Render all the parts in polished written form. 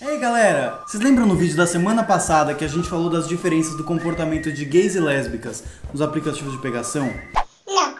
Ei galera, vocês lembram no vídeo da semana passada que a gente falou das diferenças do comportamento de gays e lésbicas nos aplicativos de pegação? Não.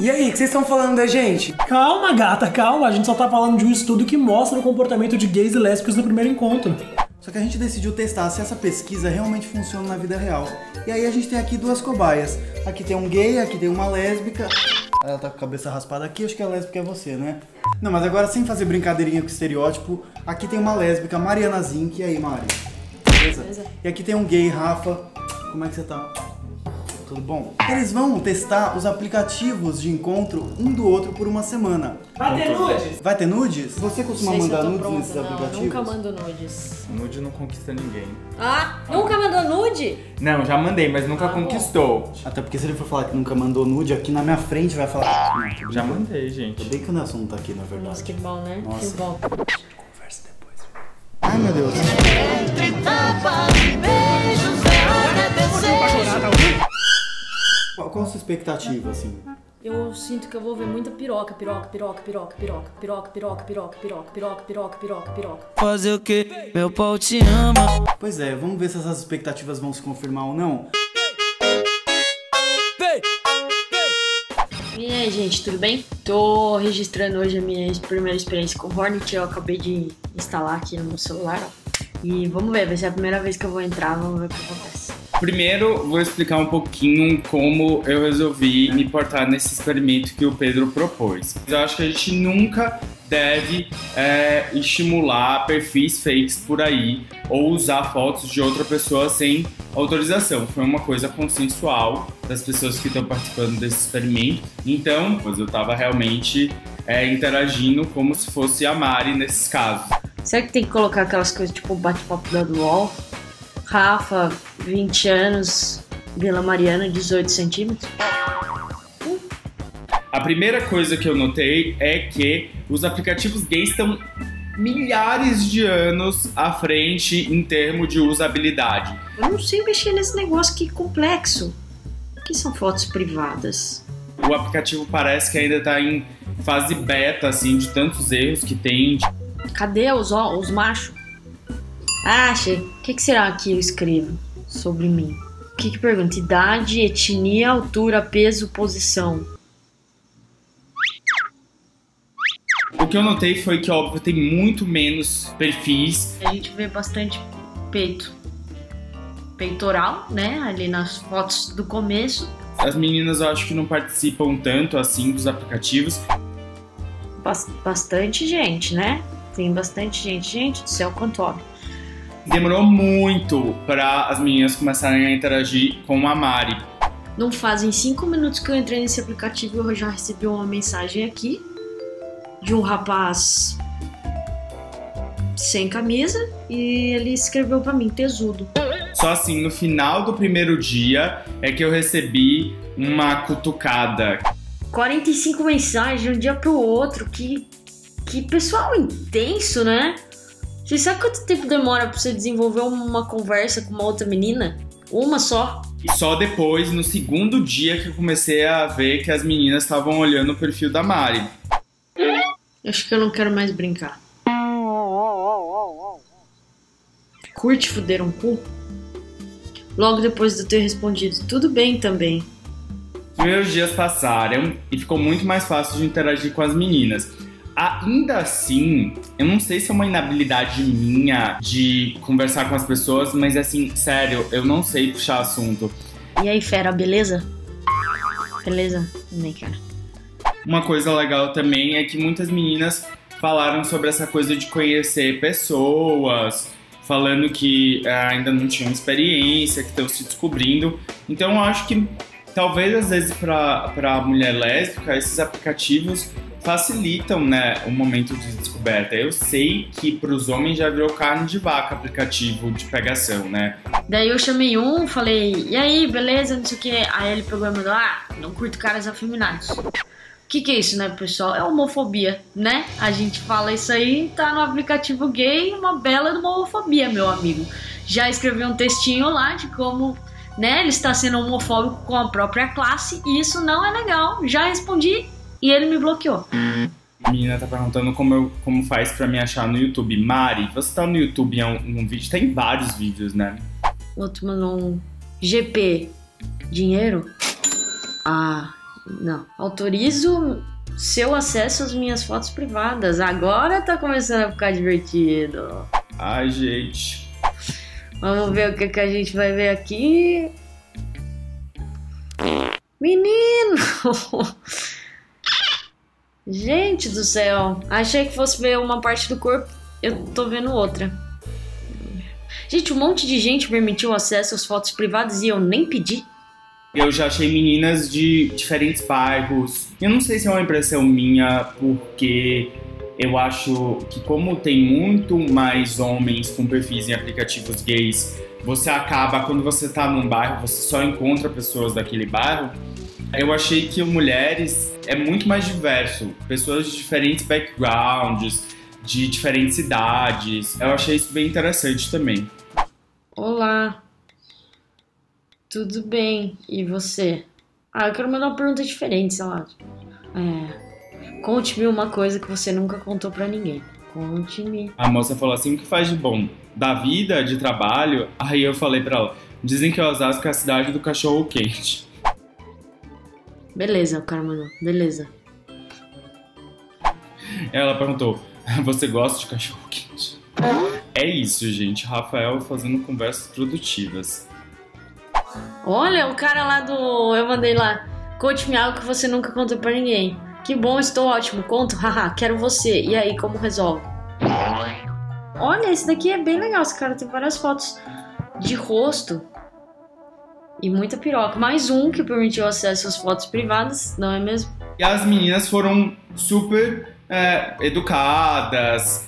E aí, o que vocês estão falando da gente? Calma gata, calma, a gente só tá falando de um estudo que mostra o comportamento de gays e lésbicas no primeiro encontro. Só que a gente decidiu testar se essa pesquisa realmente funciona na vida real. E aí a gente tem aqui duas cobaias. Aqui tem um gay, aqui tem uma lésbica. Ela tá com a cabeça raspada aqui, acho que a lésbica é você, né? Não, mas agora sem fazer brincadeirinha com estereótipo, aqui tem uma lésbica, Mariana Zinck. E aí, Mari? Beleza? E aqui tem um gay, Rafa. Como é que você tá? Tudo bom? Eles vão testar os aplicativos de encontro um do outro por uma semana. Vai ter nudes? Vai ter nudes? Você costuma mandar nudes nesses aplicativos? Nunca mando nudes. Nude não conquista ninguém. Ah, nunca mandou nude? Não, já mandei, mas nunca conquistou. Até porque se ele for falar que nunca mandou nude, aqui na minha frente vai falar... Não, já mandei, gente. Bem que o Nelson não tá aqui, na verdade. Nossa, que bom, né? Nossa. Que bom. Conversa depois. Ai, meu Deus. Entre tapas e beijos é hora de ser. Qual a sua expectativa, assim? Eu sinto que eu vou ver muita piroca, piroca, piroca, piroca, piroca, piroca, piroca, piroca, piroca, piroca, piroca, piroca, piroca. Fazer o que? Meu pau te ama. Pois é, vamos ver se essas expectativas vão se confirmar ou não. E aí, gente, tudo bem? Tô registrando hoje a minha primeira experiência com o Hornet, que eu acabei de instalar aqui no meu celular, ó. E vamos ver, vai ser a primeira vez que eu vou entrar, vamos ver o que acontece. Primeiro, vou explicar um pouquinho como eu resolvi me portar nesse experimento que o Pedro propôs. Eu acho que a gente nunca deve estimular perfis fakes por aí ou usar fotos de outra pessoa sem autorização. Foi uma coisa consensual das pessoas que estão participando desse experimento. Então, eu estava realmente interagindo como se fosse a Mari nesses casos. Será que tem que colocar aquelas coisas tipo bate-papo da UOL? Rafa, 20 anos, Vila Mariana, 18 centímetros. A primeira coisa que eu notei é que os aplicativos gays estão milhares de anos à frente em termos de usabilidade. Eu não sei mexer nesse negócio, que complexo. O que são fotos privadas? O aplicativo parece que ainda está em fase beta, assim, de tantos erros que tem. Cadê os machos? Ah, achei. O que será que eu escrevo sobre mim? O que pergunta? Idade, etnia, altura, peso, posição. O que eu notei foi que, óbvio, tem muito menos perfis. A gente vê bastante peito. Peitoral, né? Ali nas fotos do começo. As meninas eu acho que não participam tanto, assim, dos aplicativos. Bastante gente, né? Tem bastante gente. Gente do céu, quanto óbvio. Demorou muito para as meninas começarem a interagir com a Mari. Não fazem 5 minutos que eu entrei nesse aplicativo e eu já recebi uma mensagem aqui de um rapaz sem camisa e ele escreveu para mim, tesudo. Só assim, no final do primeiro dia é que eu recebi uma cutucada. 45 mensagens de um dia pro outro, que pessoal intenso, né? Você sabe quanto tempo demora pra você desenvolver uma conversa com uma outra menina? Uma só? E só depois, no segundo dia, que eu comecei a ver que as meninas estavam olhando o perfil da Mari. Acho que eu não quero mais brincar. Curte fuder um cu? Logo depois de eu ter respondido, tudo bem também. Os primeiros dias passaram e ficou muito mais fácil de interagir com as meninas. Ainda assim, eu não sei se é uma inabilidade minha de conversar com as pessoas, mas assim, sério, eu não sei puxar assunto. E aí, fera, beleza? Beleza? Também, cara. Uma coisa legal também é que muitas meninas falaram sobre essa coisa de conhecer pessoas, falando que ainda não tinham experiência, que estão se descobrindo. Então, eu acho que talvez, às vezes, pra mulher lésbica, esses aplicativos facilitam, né, o momento de descoberta. Eu sei que pros homens já virou carne de vaca aplicativo de pegação, né? Daí eu chamei um, falei, e aí, beleza, não sei o que. Aí ele pegou e mandou, não curto caras afeminados. O que é isso, né, pessoal? É homofobia, né? A gente fala isso aí, tá no aplicativo gay, uma bela de uma homofobia, meu amigo. Já escrevi um textinho lá de como... né, ele está sendo homofóbico com a própria classe e isso não é legal. Já respondi e ele me bloqueou. A menina tá perguntando como faz pra me achar no YouTube. Mari, você tá no YouTube em um vídeo? Tem vários vídeos, né? Outro mandou um GP. Dinheiro? Ah, não. Autorizo seu acesso às minhas fotos privadas. Agora tá começando a ficar divertido. Ai, gente. Vamos ver o que a gente vai ver aqui. Menino! Gente do céu, achei que fosse ver uma parte do corpo, eu tô vendo outra. Gente, um monte de gente permitiu acesso às fotos privadas e eu nem pedi. Eu já achei meninas de diferentes bairros. Eu não sei se é uma impressão minha, porque eu acho que como tem muito mais homens com perfis em aplicativos gays, você acaba, quando você tá num bairro, você só encontra pessoas daquele bairro. Eu achei que mulheres é muito mais diverso, pessoas de diferentes backgrounds, de diferentes idades. Eu achei isso bem interessante também. Olá, tudo bem? E você? Ah, eu quero mandar uma pergunta diferente, sei lá. É, conte-me uma coisa que você nunca contou pra ninguém. Conte-me. A moça falou assim, o que faz de bom? Da vida, de trabalho? Aí eu falei pra ela, dizem que Osasco é a cidade do cachorro quente. Beleza, o cara mandou. Beleza. Ela perguntou, você gosta de cachorro quente? É isso, gente. Rafael fazendo conversas produtivas. Olha, o cara lá do... Eu mandei lá. Conte-me algo que você nunca contou pra ninguém. Que bom, estou ótimo. Conto? Haha, quero você. E aí, como resolve? Olha, esse daqui é bem legal. Esse cara tem várias fotos de rosto. E muita piroca. Mais um que permitiu acesso às fotos privadas, não é mesmo? E as meninas foram super educadas.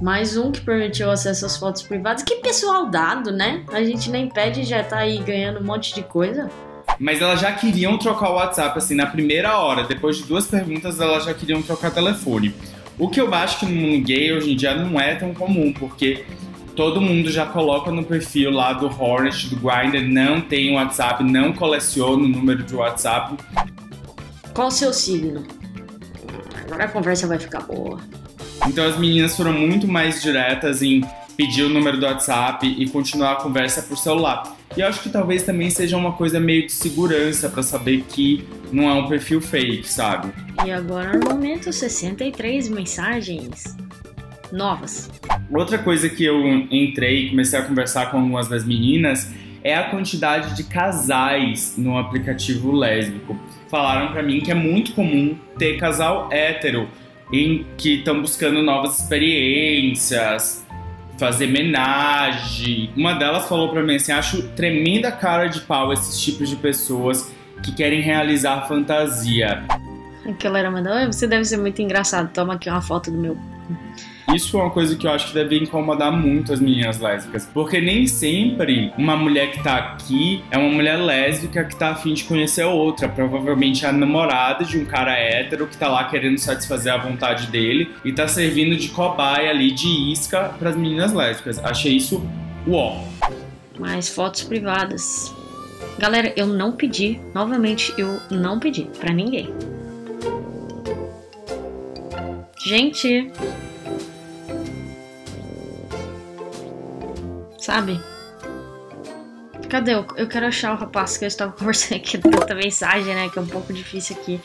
Mais um que permitiu acesso às fotos privadas. Que pessoal dado, né? A gente nem pede e já tá aí ganhando um monte de coisa. Mas elas já queriam trocar o WhatsApp, assim, na primeira hora. Depois de duas perguntas, elas já queriam trocar telefone. O que eu acho que no mundo gay, hoje em dia, não é tão comum, porque... todo mundo já coloca no perfil lá do Hornet, do Grindr, não tem WhatsApp, não coleciona o número de WhatsApp. Qual o seu signo? Agora a conversa vai ficar boa. Então as meninas foram muito mais diretas em pedir o número do WhatsApp e continuar a conversa por celular. E eu acho que talvez também seja uma coisa meio de segurança pra saber que não é um perfil fake, sabe? E agora no momento, 63 mensagens novas. Outra coisa que eu entrei e comecei a conversar com algumas das meninas é a quantidade de casais no aplicativo lésbico. Falaram pra mim que é muito comum ter casal hétero em que estão buscando novas experiências, fazer homenagem. Uma delas falou pra mim assim, acho tremenda cara de pau esses tipos de pessoas que querem realizar fantasia. Aquela era mandando, você deve ser muito engraçado, toma aqui uma foto do meu... Isso é uma coisa que eu acho que deve incomodar muito as meninas lésbicas, porque nem sempre uma mulher que tá aqui é uma mulher lésbica que tá a fim de conhecer outra, provavelmente a namorada de um cara hétero que tá lá querendo satisfazer a vontade dele e tá servindo de cobaia ali, de isca pras meninas lésbicas. Achei isso uó. Mais fotos privadas. Galera, eu não pedi, novamente, eu não pedi pra ninguém. Gente... sabe? Cadê? Eu quero achar o rapaz que eu estava conversando aqui da outra mensagem, né? Que é um pouco difícil aqui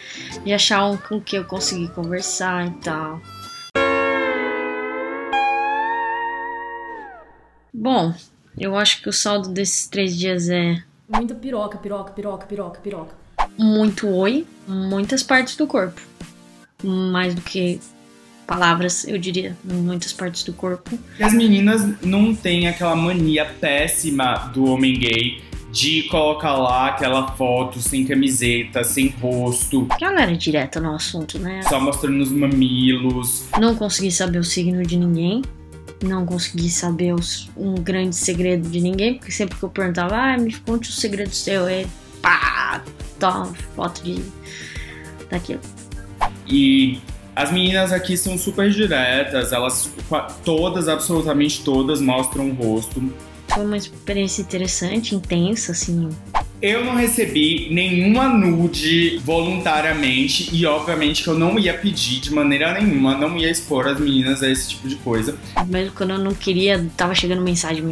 de achar um com que eu consegui conversar e tal. Bom, eu acho que o saldo desses 3 dias é... muita piroca, piroca, piroca, piroca, piroca. Muito oi, muitas partes do corpo. Mais do que... palavras, eu diria, em muitas partes do corpo. As meninas não têm aquela mania péssima do homem gay de colocar lá aquela foto sem camiseta, sem rosto. Galera, direta no assunto, né? Só mostrando os mamilos. Não consegui saber o signo de ninguém. Não consegui saber um grande segredo de ninguém, porque sempre que eu perguntava, ah, me conte o segredo seu, e pá, toma foto daquilo. E... as meninas aqui são super diretas, elas todas, absolutamente todas, mostram o rosto. Foi uma experiência interessante, intensa, assim. Eu não recebi nenhuma nude voluntariamente e obviamente que eu não ia pedir de maneira nenhuma, não ia expor as meninas a esse tipo de coisa. Mas quando eu não queria, tava chegando mensagem,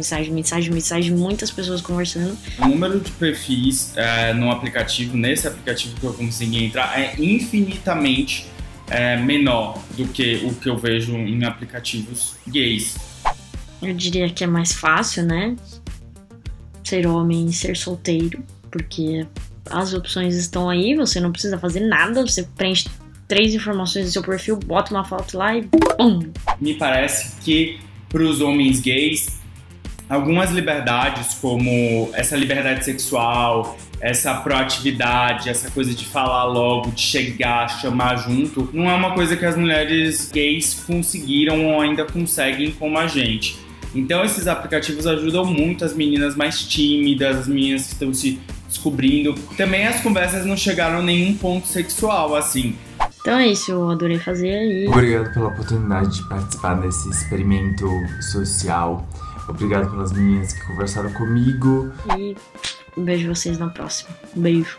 muitas pessoas conversando. O número de perfis no aplicativo, nesse aplicativo que eu consegui entrar, é infinitamente menor do que o que eu vejo em aplicativos gays. Eu diria que é mais fácil, né? Ser homem e ser solteiro, porque as opções estão aí, você não precisa fazer nada, você preenche 3 informações do seu perfil, bota uma foto lá e pum! Me parece que para os homens gays, algumas liberdades, como essa liberdade sexual, essa proatividade, essa coisa de falar logo, de chegar, chamar junto, não é uma coisa que as mulheres gays conseguiram ou ainda conseguem como a gente. Então esses aplicativos ajudam muito as meninas mais tímidas, as meninas que estão se descobrindo. Também as conversas não chegaram a nenhum ponto sexual, assim. Então é isso, eu adorei fazer aí. Obrigado pela oportunidade de participar desse experimento social. Obrigado pelas meninas que conversaram comigo. E vejo vocês na próxima. Um beijo.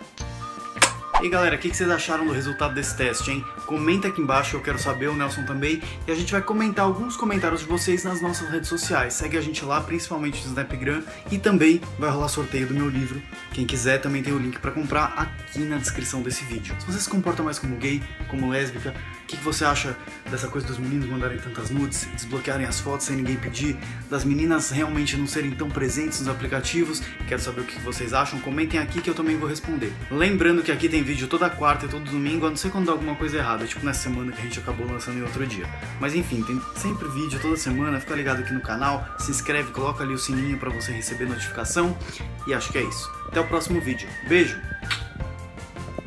E aí, galera, o que vocês acharam do resultado desse teste, hein? Comenta aqui embaixo, eu quero saber, o Nelson também. E a gente vai comentar alguns comentários de vocês nas nossas redes sociais. Segue a gente lá, principalmente no Snapgram. E também vai rolar sorteio do meu livro. Quem quiser também tem o link pra comprar aqui na descrição desse vídeo. Se você se comporta mais como gay, como lésbica, o que você acha dessa coisa dos meninos mandarem tantas nudes, desbloquearem as fotos sem ninguém pedir, das meninas realmente não serem tão presentes nos aplicativos? Quero saber o que vocês acham, comentem aqui que eu também vou responder. Lembrando que aqui tem vídeo toda quarta e todo domingo, a não ser quando dá alguma coisa errada, tipo nessa semana que a gente acabou lançando em outro dia. Mas enfim, tem sempre vídeo toda semana, fica ligado aqui no canal, se inscreve, coloca ali o sininho pra você receber notificação, e acho que é isso. Até o próximo vídeo, beijo!